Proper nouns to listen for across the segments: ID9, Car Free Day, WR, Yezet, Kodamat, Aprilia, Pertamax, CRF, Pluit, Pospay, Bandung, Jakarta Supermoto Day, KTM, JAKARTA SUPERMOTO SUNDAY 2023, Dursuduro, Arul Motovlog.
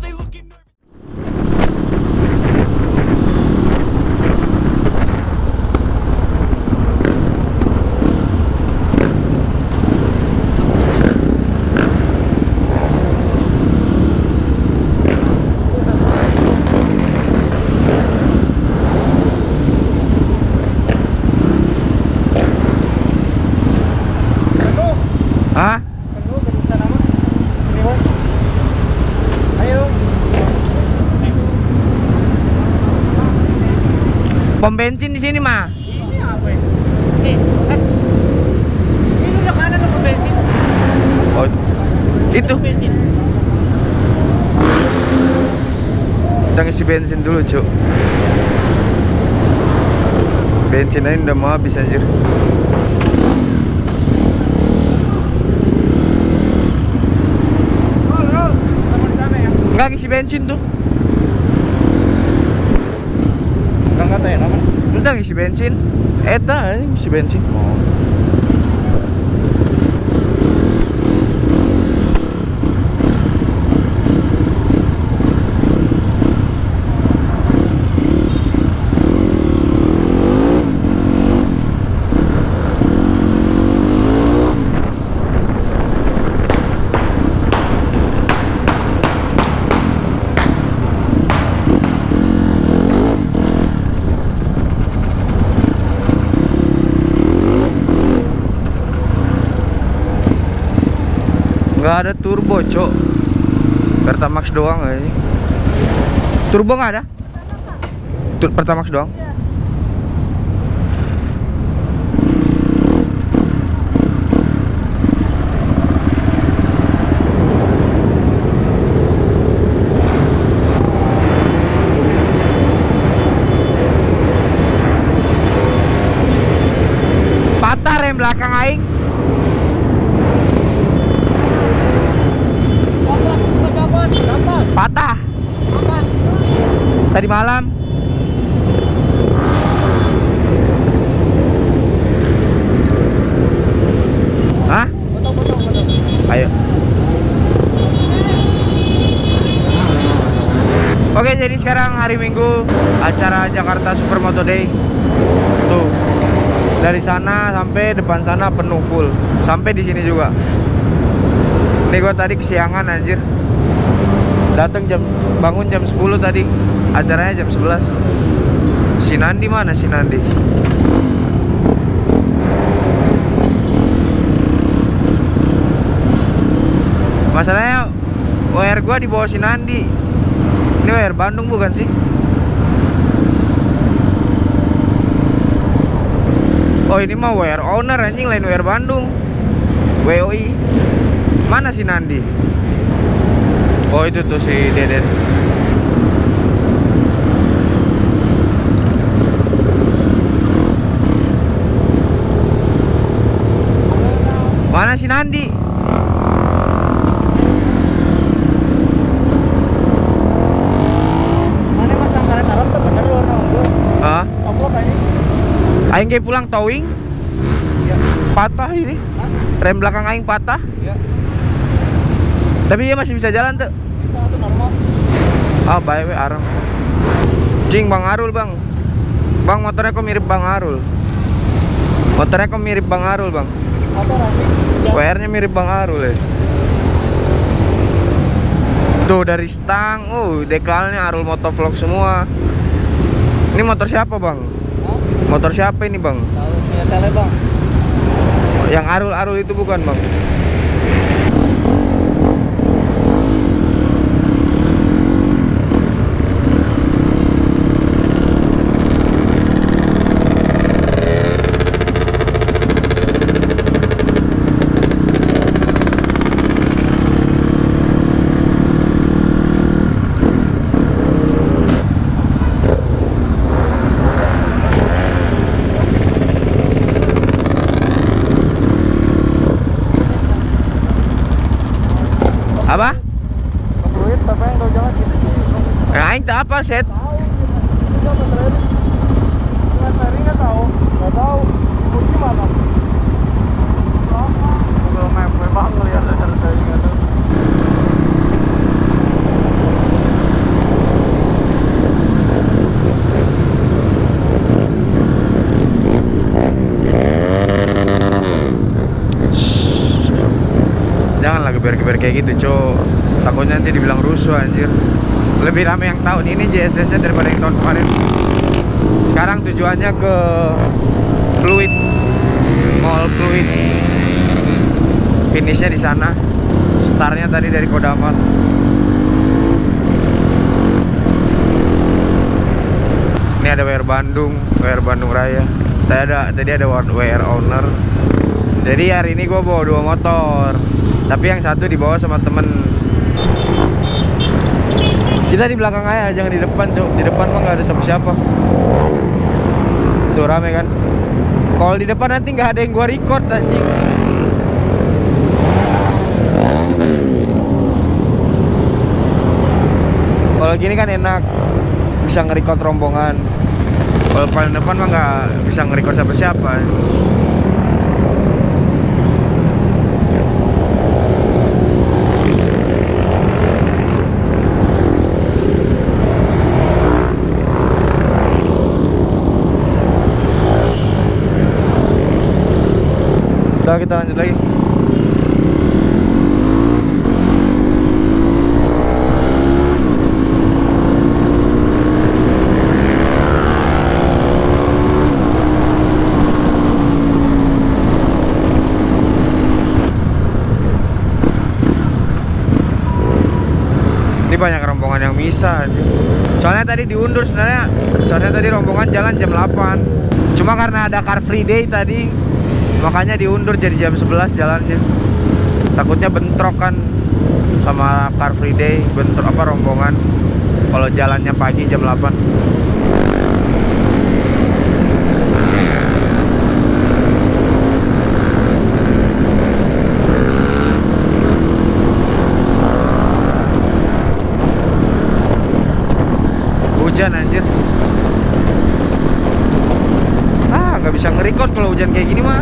they looking nervous. Pom bensin di sini mah. Ini apa ya? Nih, ini udah kanan pom bensin. Oh, itu. Kita ngisi bensin dulu, Cuk. Bensinnya udah mau habis anjir. Enggak ngisi bensin tuh. Udah ngisi bensin, eta ngisi bensin. Gak ada turbo, Cok. Pertamax doang ini. Turbo nggak ada? Pertamax doang. Iya. Patah rem belakang aing. Patah. Tadi malam. Hah? Potong. Ayo. Oke, jadi sekarang hari Minggu, acara Jakarta Supermoto Day. Tuh. Dari sana sampai depan sana penuh full. Sampai di sini juga. Ini gua tadi kesiangan anjir. Datang bangun jam 10 tadi, acaranya jam 11. Si Nandi mana? Si Nandi masalahnya WR gua di bawah si Nandi. Ini WR Bandung bukan sih? Oh ini mah WR owner anjing, lain WR Bandung. WOI mana si Nandi? Oh itu tuh si Deden. Mana si Nandi? Mana mas angkara taruh tuh bener luar nunggu. Hah? Tombol kayaknya. Aing kayak pulang towing. Ya. Patah ini. Hah? Rem belakang aing patah. Ya. Tapi dia masih bisa jalan tuh. Bisa tuh normal. Ah, baik we arang. Cing Bang Arul, Bang. Bang motornya kok mirip Bang Arul. Motornya kok mirip Bang Arul, Bang. Motor anjing. WR-nya mirip Bang Arul ya. Tuh dari stang, dekalnya Arul Motovlog semua. Ini motor siapa, Bang? Hah? Motor siapa ini, Bang? Tahu, punya sale, Bang. Yang Arul-Arul itu bukan, Bang. Apa? Pluit apa yang kau jalan gitu sih? Nah, itu apa, Set? Nggak tahu. Ibu gimana? Belum memang ngelihat acara saya nggak tahu. Jangan lagi geber-geber kayak gitu, Cok. Takutnya nanti dibilang rusuh, anjir. Lebih ramai yang tahun ini JSS-nya daripada yang tahun kemarin. Sekarang tujuannya ke Pluit, Mall Pluit. Finishnya di sana. Startnya tadi dari Kodamat. Ini ada WR Bandung Raya. Tadi ada WR owner. Jadi hari ini gue bawa dua motor, tapi yang satu dibawa sama temen. Kita di belakang aja, jangan di depan, Cuk. Di depan mah nggak ada siapa-siapa. Tuh rame kan? Kalau di depan nanti nggak ada yang gua record, anjing. Kalau gini kan enak, bisa nge-record rombongan. Kalau paling depan mah nggak bisa nge-record siapa-siapa. Udah, kita lanjut lagi. Ini banyak rombongan yang misah. Soalnya tadi diundur sebenarnya. Soalnya tadi rombongan jalan jam 8. Cuma karena ada Car Free Day tadi, makanya diundur jadi jam 11 jalannya. Takutnya bentrok kan sama Car Free Day, bentrok apa rombongan kalau jalannya pagi jam 8. Hujan, anjir. Nggak bisa nge-record kalau hujan kayak gini mah.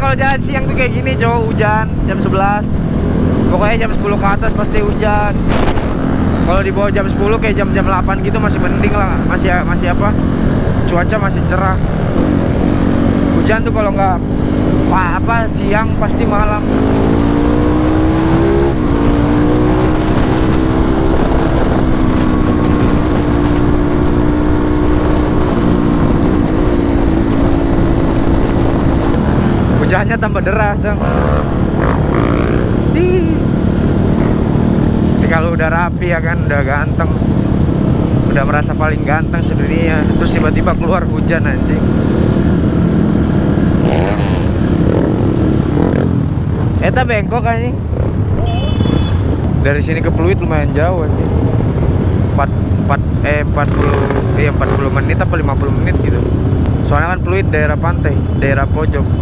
Kalau jalan siang tuh kayak gini, Cok, hujan jam 11. Pokoknya jam 10 ke atas pasti hujan. Kalau di bawah jam 10 kayak jam 8 gitu masih mending lah, masih apa? Cuaca masih cerah. Hujan tuh kalau nggak apa siang pasti malam. Hujannya tambah deras dong. Tapi kalau udah rapi ya kan, udah ganteng, udah merasa paling ganteng sedunia, terus tiba-tiba keluar hujan, anjing. Eta bengkok, anjing. Dari sini ke Pluit lumayan jauh, anjing. 40 menit apa 50 menit gitu. Soalnya kan Pluit daerah pantai, daerah pojok.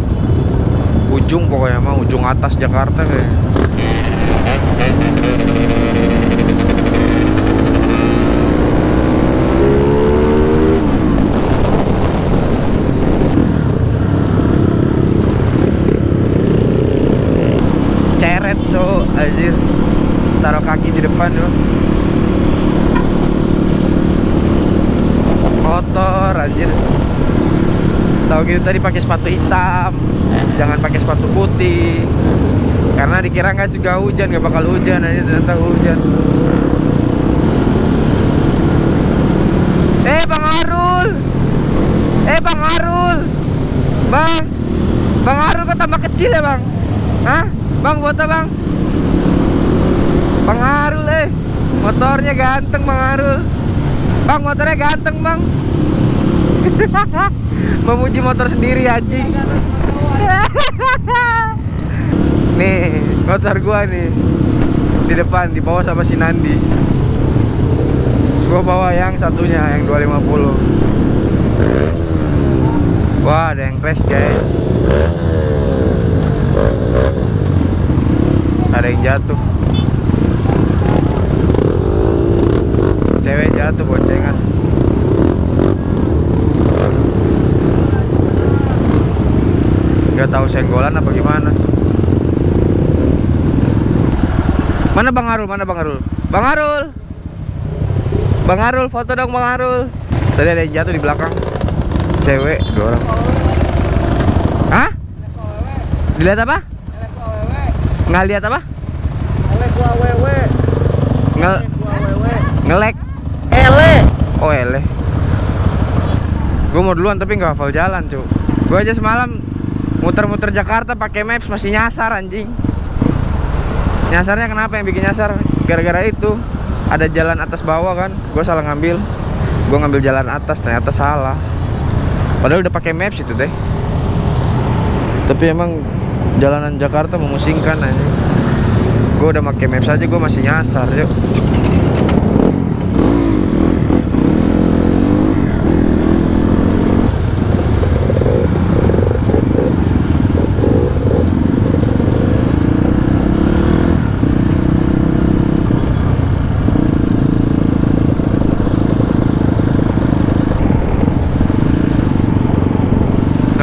Ujung pokoknya mah, ujung atas Jakarta kayaknya. Ceret, Cok, anjir. Taruh kaki di depan, Cok. Kotor, anjir. Tahu gitu tadi pakai sepatu hitam, jangan pakai sepatu putih, karena dikira nggak juga hujan, nggak bakal hujan, aja ternyata hujan. Bang Arul kok tambah kecil ya, Bang? Hah, Bang, foto, Bang Arul, mau Motornya ganteng Bang Arul. Bang, motornya ganteng Bang. Memuji motor sendiri anjing. Nih motor gua nih di depan, di bawah sama si Nandi. Gua bawa yang satunya, yang 250. Wah, ada yang crash guys, ada yang jatuh, cewek jatuh boncengan. Gak tahu senggolan apa gimana. Mana Bang Arul? Mana Bang Arul? Bang Arul! Bang Arul, foto dong Bang Arul. Tadi ada yang jatuh di belakang. Cewek, dua orang. Hah? Dilihat apa? Nggak lihat apa? Ngelek gua wewe. Ngelek. Ele. Oh, ele. Gua mau duluan tapi nggak hafal jalan, cu. Gua aja semalam muter-muter Jakarta pakai maps masih nyasar anjing. Nyasarnya kenapa yang bikin nyasar? Gara-gara itu ada jalan atas bawah kan, gue salah ngambil. Gue ngambil jalan atas, ternyata salah. Padahal udah pakai maps itu deh. Tapi emang jalanan Jakarta memusingkan aja. Gue udah pakai maps aja, gue masih nyasar. Yuk.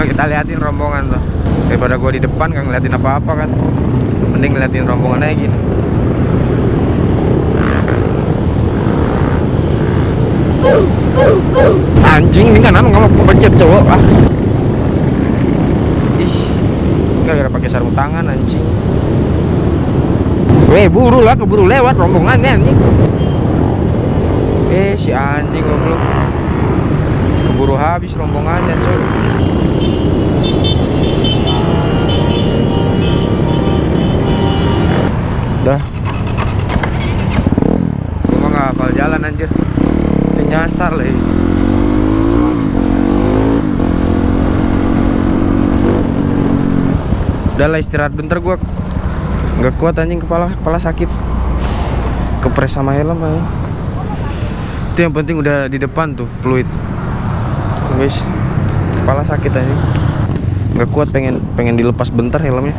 Kita liatin rombongan tuh. Daripada gua di depan kan ngeliatin apa-apa kan, mending ngeliatin rombongan aja gini. Anjing, ini kan ngomong pencet cowok ah. Ih, gara-gara pakai sarung tangan anjing. Weh, buru lah, keburu lewat rombongannya anjing. Eh, si anjing goblok. Keburu habis rombongannya, coy. Udah, gue mah gak hafal jalan anjir, nyasar lah. Udah lah, istirahat bentar, gue gak kuat anjing, kepala sakit, kepres sama helm aja. Itu yang penting udah di depan tuh Pluit, guys, kepala sakit anjing, gak kuat, pengen dilepas bentar helmnya.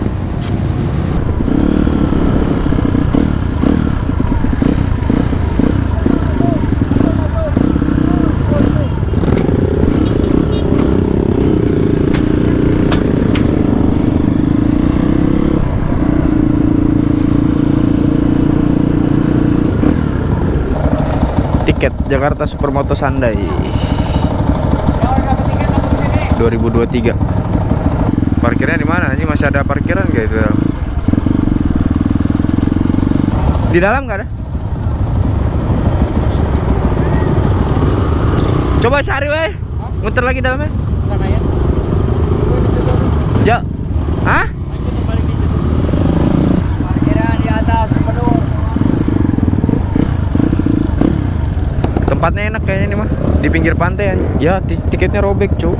Jakarta Supermoto Sunday 2023. Parkirnya di mana? Ini masih ada parkiran gak itu? Di dalam nggak ada? Coba cari weh, muter lagi dalamnya. Ya, hah? Parkiran di atas penuh. Tempatnya enak kayaknya ini mah, di pinggir pantai anjing. Ya, tiketnya robek, cu.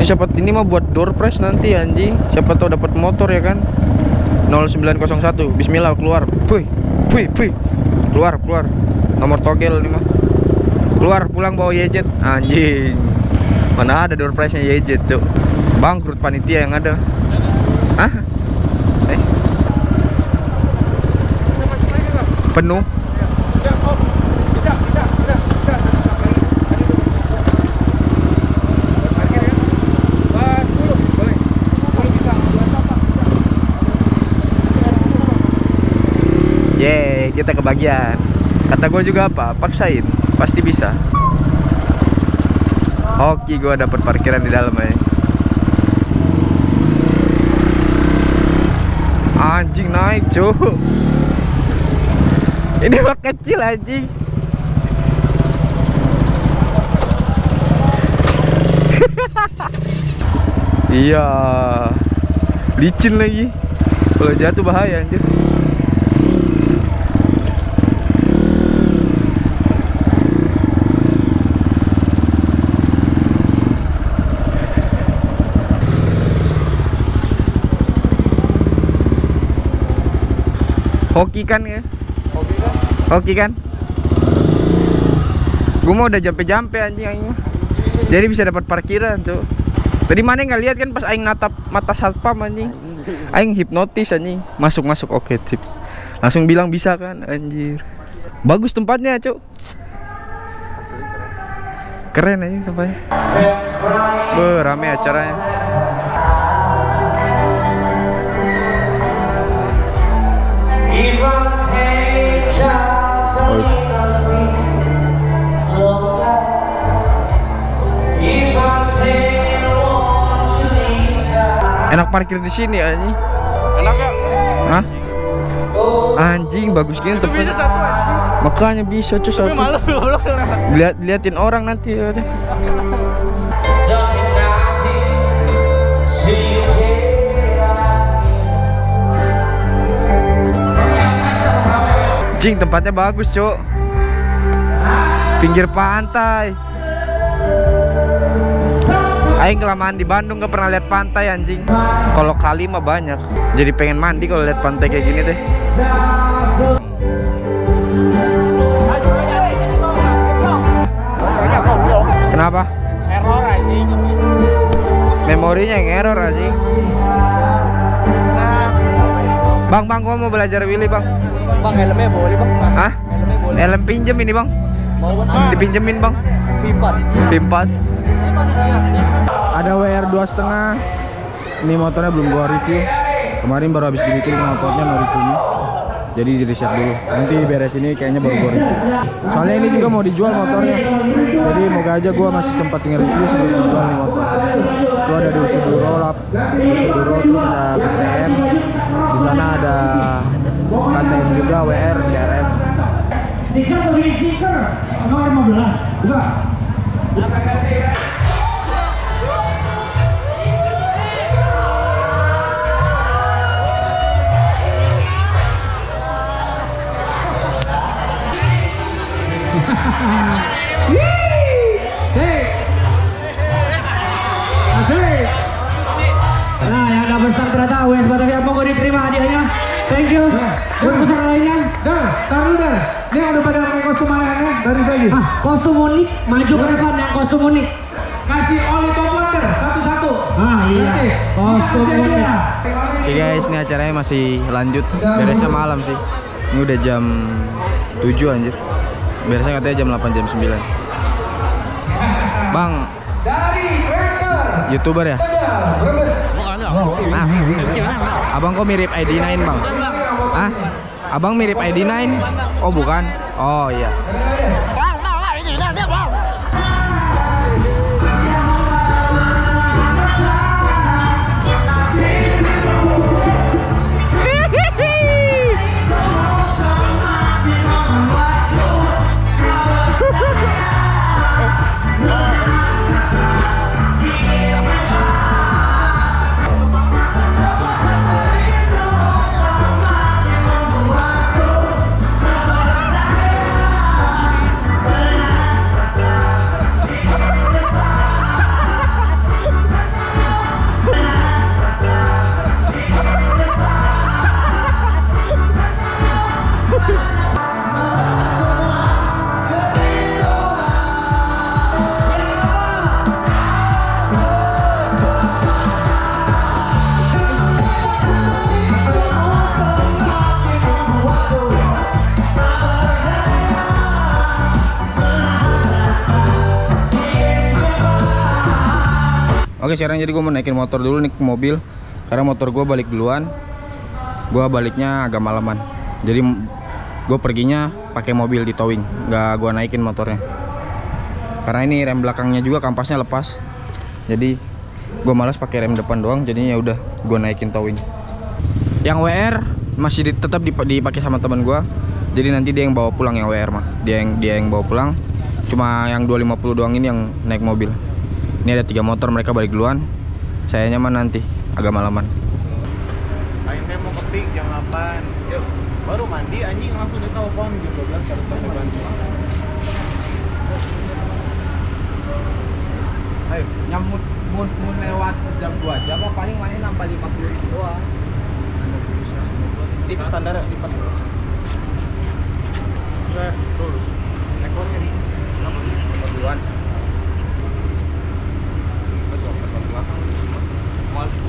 Ini siapa, ini mah buat door prize nanti anjing. Siapa tahu dapat motor ya kan. 0901. Bismillah keluar. Puy, puy, puy. Keluar, keluar. Nomor togel ini mah. Keluar, pulang bawa Yezet anjing. Mana ada door prize-nya Yezet, cu. Bangkrut panitia yang ada. Hah? Eh. Penuh. Kita kebagian, kata gue juga apa, paksain pasti bisa. Oke, gue dapet parkiran di dalam ya. Anjing naik cuy, ini mah kecil anjing. Iya, licin lagi, kalau jatuh bahaya anjir. Hoki kan ya? Hoki kan? Hoki kan? Gue mau udah jampe-jampe anjing aingnya. Jadi bisa dapat parkiran tuh. Tadi mana nggak lihat kan pas aing natap mata satpam anjing. Aing hipnotis anjing. Masuk-masuk oke tip. Langsung bilang bisa kan anjir. Bagus tempatnya, Cuk. Keren anjing tempatnya. Berame acaranya. Enak parkir di sini anjing. Enak ya? Hah? Anjing bagus gini tempatnya. Makanya bisa cuy satu. Liatin orang nanti. Cing tempatnya bagus, Cuk. Pinggir pantai. Aing kelamaan di Bandung gak pernah lihat pantai anjing. Kalau kali mah banyak. Jadi pengen mandi kalau lihat pantai kayak gini deh. Kenapa? Error anjing. Memorinya yang error anjing. Bang, gua mau belajar Willy, Bang. Bang, helmnya boleh, Bang. Hah? Helm pinjem ini, Bang. Dipinjemin, Bang. V4. Ada WR 2,5. Ini motornya belum gua review. Kemarin baru habis dibikin motornya, no reviewnya. Jadi di reset dulu. Nanti beres ini kayaknya baru gua review. Soalnya ini juga mau dijual motornya. Jadi moga aja gua masih sempat nge-review sebelum dijual nih motor. Itu ada Dursuduro, terus ada KTM. Di sana ada KTM juga, WR, CRF. Stiker nomor 15. Buka. Nah, yang gak besar ternyata US Batavia, monggo diterima hadiahnya. Thank you. Buat peserta lainnya. Dah, taruh dah. Ini ada pada pakai kostum aneh-aneh dari saya. Ah, kostum unik, maju ke depan yang kostum unik. Kasih oli top water satu-satu. Ah, iya. Kostum unik. Oke guys, ini acaranya masih lanjut. Beresnya malam sih. Ini udah jam 7 anjir. Beresnya katanya jam 8, jam 9. Bang. Dari YouTuber ya? Abang kok mirip ID9, Bang? Hah? Abang mirip ID9? Oh, bukan. Oh, iya. Oke, sekarang jadi gue mau naikin motor dulu nih ke mobil. Karena motor gue balik duluan. Gue baliknya agak malaman. Jadi gue perginya pakai mobil di towing. Nggak gue naikin motornya. Karena ini rem belakangnya juga kampasnya lepas. Jadi gue malas pakai rem depan doang. Jadinya udah gue naikin towing. Yang WR masih tetap dipakai sama teman gue. Jadi nanti dia yang bawa pulang yang WR mah. Dia yang bawa pulang. Cuma yang 250 doang ini yang naik mobil. Ini ada 3 motor, mereka balik duluan. Saya nyaman nanti, agak malaman. Akhirnya mau kepik jam 8. Yuk. Baru mandi anjing langsung ditelepon jam 12 harus tanya bantuan. Ayo, nyamut mun lewat sejam 2 jam paling mana nambah 50 doang. itu standar lipat. Nah, dulu ekornya nih. Nomor 2-an.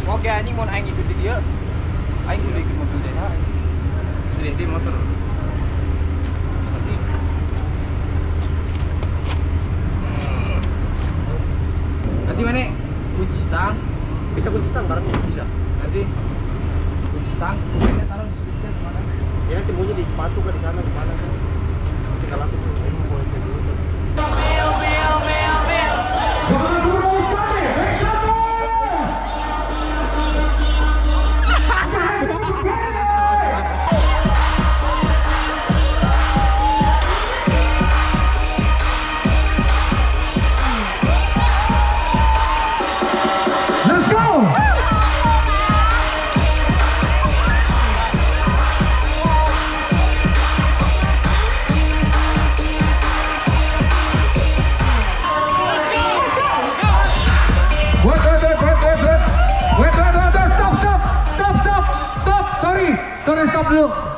Oke, anjing mau aing ikuti dia. Aing udah ikut mobil deh. Berhenti motor. Nanti mana? Kunci stang. Bisa kunci stang bareng bisa. Nanti kunci stang, kuncinya taruh di sepeda mana? Ya sembunyi di sepatu kan di sana di mana kan. Nanti kalau aku mau ke dulu.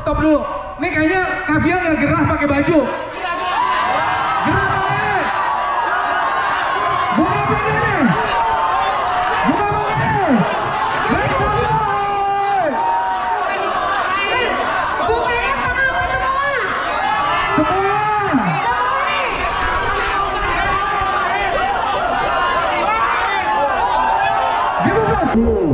Stop dulu. Ini kayaknya Kavian gak gerah pakai baju. Gerah banget. Buka begini. Baik banget. Bukanya kenapa semua? Semua.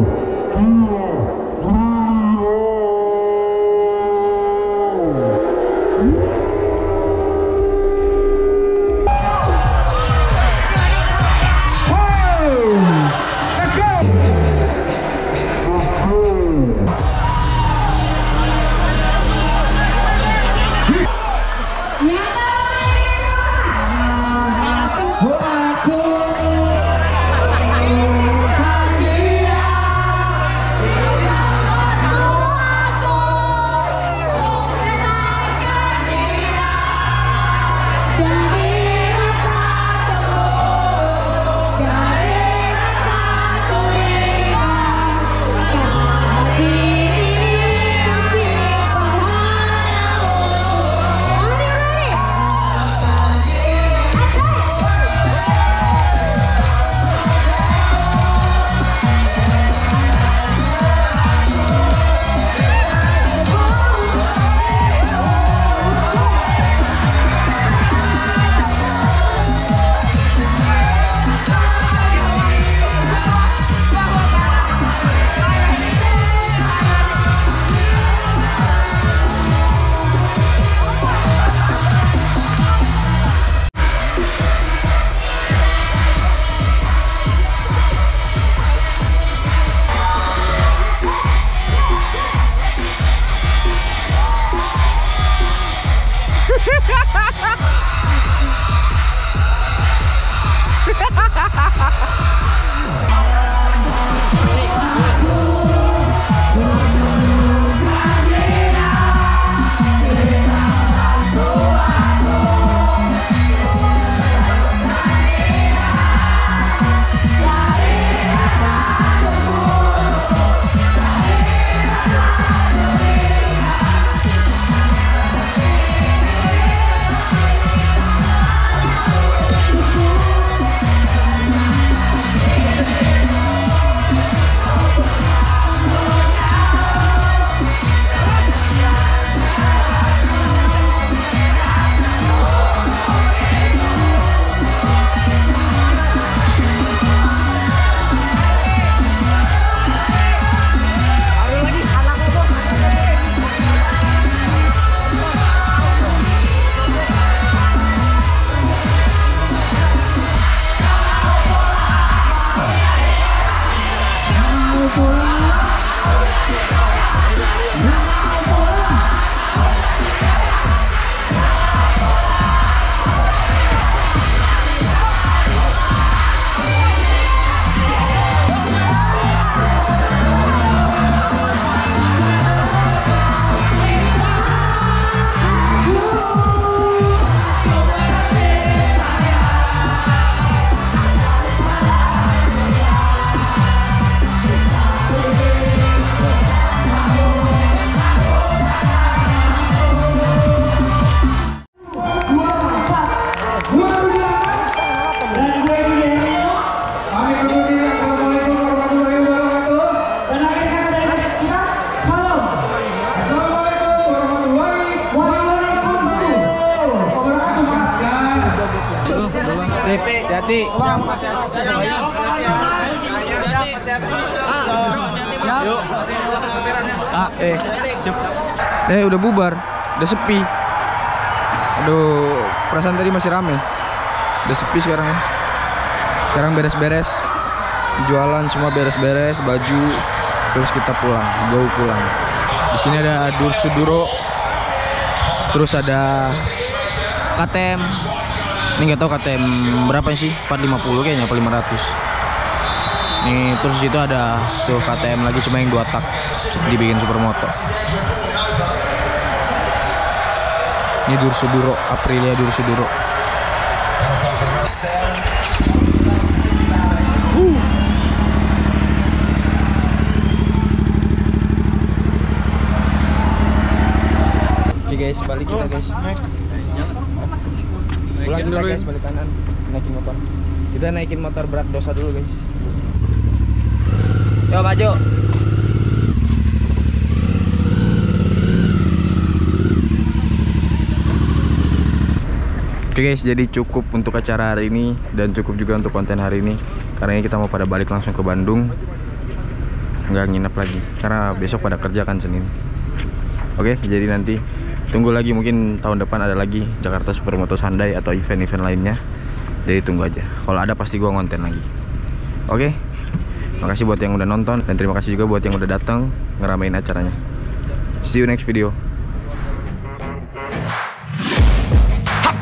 Rip, hati-hati. Yuk. Udah bubar, udah sepi. Aduh, perasaan tadi masih rame. Udah sepi sekarang ya. Sekarang beres-beres. Jualan semua beres-beres, baju. Terus kita pulang, jauh pulang. Di sini ada Dursuduro. Terus ada KTM. Ini nggak tahu KTM berapa sih? 450 kayaknya, 400. Nih terus itu ada tuh KTM lagi, cuma yang 2 tak dibikin supermoto. Ini Dursuduro, Aprilia Dursuduro. Oke guys, balik kita guys. Pulang dulu guys, balik kanan, naikin motor. Kita naikin motor berat dosa dulu guys. Yo maju. Oke guys, jadi cukup untuk acara hari ini dan cukup juga untuk konten hari ini. Karena kita mau pada balik langsung ke Bandung. Nggak nginep lagi karena besok pada kerja kan Senin. Oke, jadi nanti tunggu lagi, mungkin tahun depan ada lagi Jakarta Supermoto Sunday atau event-event lainnya. Jadi tunggu aja. Kalau ada pasti gua ngonten lagi. Oke. Makasih buat yang udah nonton dan terima kasih juga buat yang udah datang ngeramein acaranya. See you next video. I'm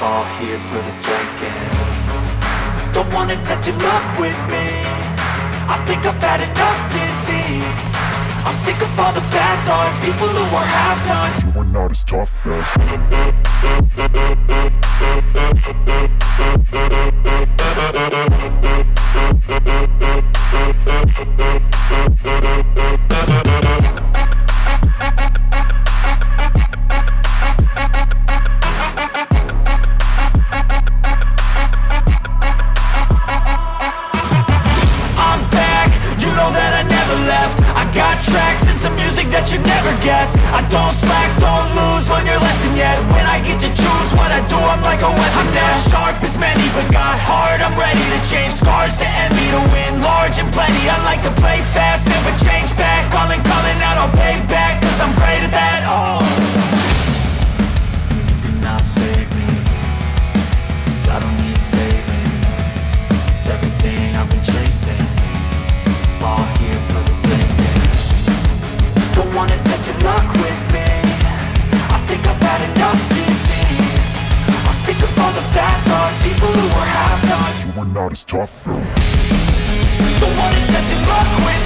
all here for the taking. Don't wanna test your luck with me, I think I've had enough disease. I'm sick of all the bad thoughts, people who are half-nots. You are not as tough as... I'm back, you know that I never left. Got tracks and some music that you never guessed. I don't slack, don't lose, learn your lesson yet. When I get to choose what I do, I'm like a weapon. I'm not sharp as many, but got hard, I'm ready to change. Scars to envy, to win large and plenty. I like to play fast, never change back. Calling out, I'll pay back, cause I'm great at that. Oh, you cannot save me, cause I don't need saving. It's everything I've been chasing, all here for the taking. Don't wanna test your luck with me, I think I've had enough disease. I'm sick of all the bad thoughts, people who are half-nots. You are not as tough though. Don't wanna test your luck with me.